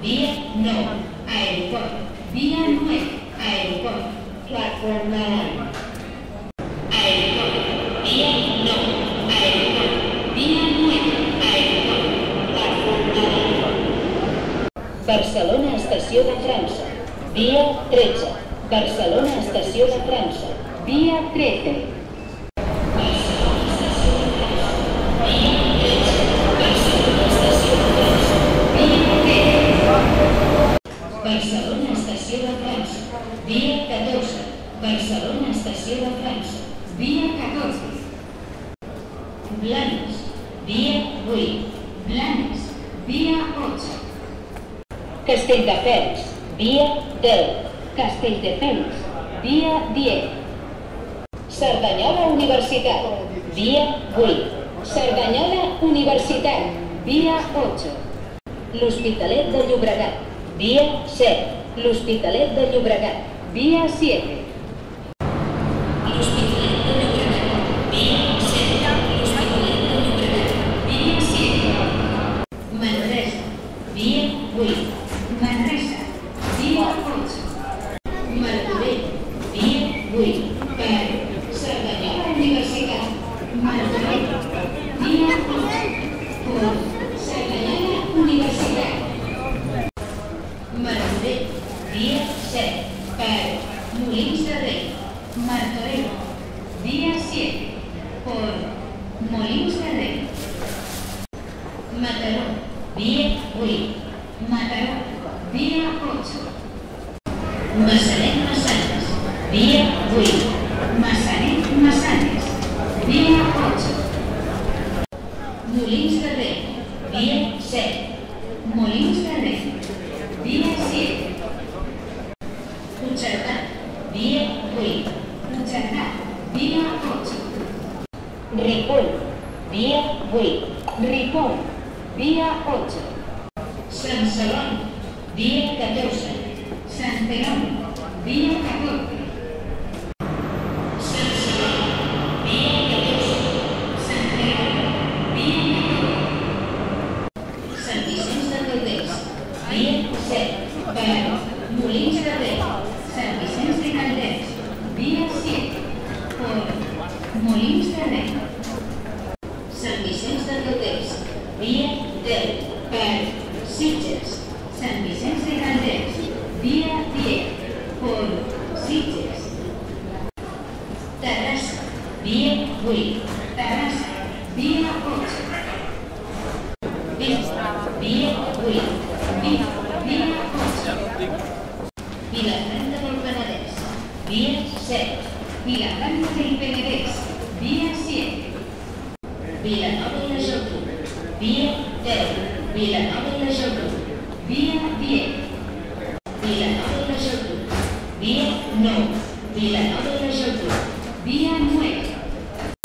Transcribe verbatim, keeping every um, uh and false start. Vía nou, aeroport. Via nou, aeroport. Platforma nou. Aeroport. Via nou, aeroport. Via nou, aeroport. Platforma nou. Barcelona, estació de França. Via tretze. Barcelona, estació de França. Via tretze. Barcelona, estació de França. Via tretze. Barcelona, estació de França. Via tretze. Barcelona, estació de França. Via catorze. Barcelona, estació de França. Via catorze. Blanes. Via vuit. Blanes. Via ocho. Castelldefels. Via deu. Castelldefels, via diez. Cerdanyola Universitat, via vuit. Cerdanyola Universitat, via ocho. L'Hospitalet de Llobregat, via set. L'Hospitalet de Llobregat, via siete. L'Hospitalet de Llobregat, via set. L'Hospitalet de Llobregat, via siete. Manresa, via vuit. Manresa, via ocho. Martorell, via vuit. Per Cerdanyola Universitat, Martorell, via ocho. Cerdanyola Universitat, Martorell, via set. Per Molins de Rei, Martorell, via siete. Per Molins de Rei. Mataró, via vuit. Mataró, via ocho. Maçanet-Massanes, via vuit. Maçanet-Massanes, via ocho. Molins de Rei, via set. Molins de Rei, via siete. Puigcerdà, via vuit. Puigcerdà, via ocho. Ripoll, via vuit. Ripoll, via ocho. Sant Celoni, via catorze. Sant Celoni, via catorze. Sant Celoni, via catorze. Sant Celoni, via catorze. Sant Vicenç de Calders, via set. Per Molins de Rei, Sant Vicenç de Calders, via siete. Per Molins de Rei. Sant Vicenç de Calders, via deu. Per Sitges, Sant Vicenç de Calders, via diez. Per Sitges. Terrassa, via vuit. Terrassa, via ocho. Via vuit. Via ocho. Vilafranca del Penedès, via set. Vilafranca del Penedès, via siete. Vilanova i la Geltrú, via deu. Vilanova i la Geltrú, via diez. Vilanova i la Geltrú, via nou. Vilanova i la Geltrú, via nueve.